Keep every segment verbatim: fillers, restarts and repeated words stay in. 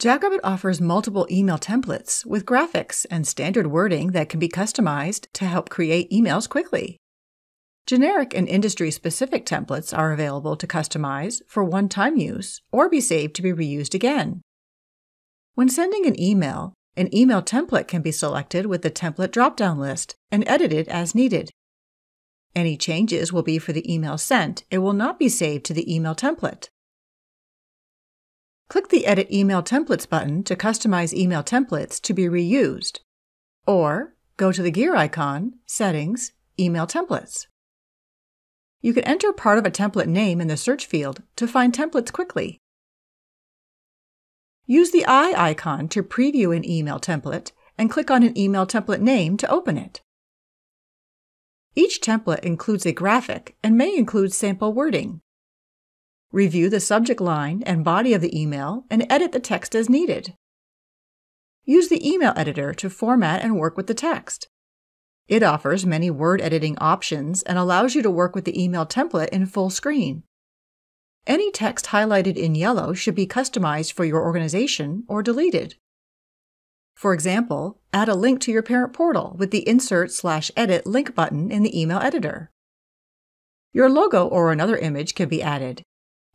Jackrabbit offers multiple email templates with graphics and standard wording that can be customized to help create emails quickly. Generic and industry-specific templates are available to customize for one-time use or be saved to be reused again. When sending an email, an email template can be selected with the template drop-down list and edited as needed. Any changes will be for the email sent. It will not be saved to the email template. Click the Edit Email Templates button to customize email templates to be reused, or go to the gear icon, Settings, Email Templates. You can enter part of a template name in the search field to find templates quickly. Use the eye icon to preview an email template and click on an email template name to open it. Each template includes a graphic and may include sample wording. Review the subject line and body of the email and edit the text as needed. Use the email editor to format and work with the text. It offers many word editing options and allows you to work with the email template in full screen. Any text highlighted in yellow should be customized for your organization or deleted. For example, add a link to your parent portal with the Insert slash Edit link button in the email editor. Your logo or another image can be added.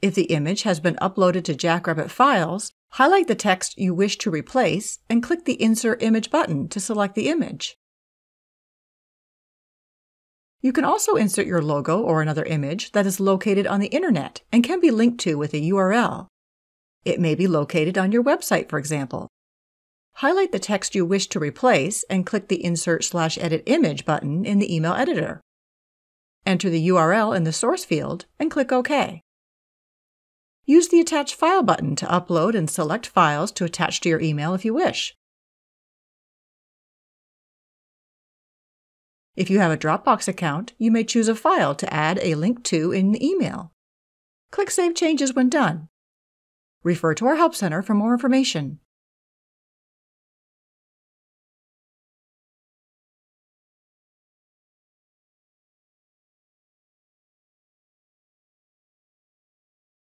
If the image has been uploaded to Jackrabbit files, highlight the text you wish to replace and click the Insert Image button to select the image. You can also insert your logo or another image that is located on the internet and can be linked to with a U R L. It may be located on your website, for example. Highlight the text you wish to replace and click the Insert slash Edit Image button in the email editor. Enter the U R L in the source field and click OK. Use the Attach File button to upload and select files to attach to your email if you wish. If you have a Dropbox account, you may choose a file to add a link to in the email. Click Save Changes when done. Refer to our Help Center for more information.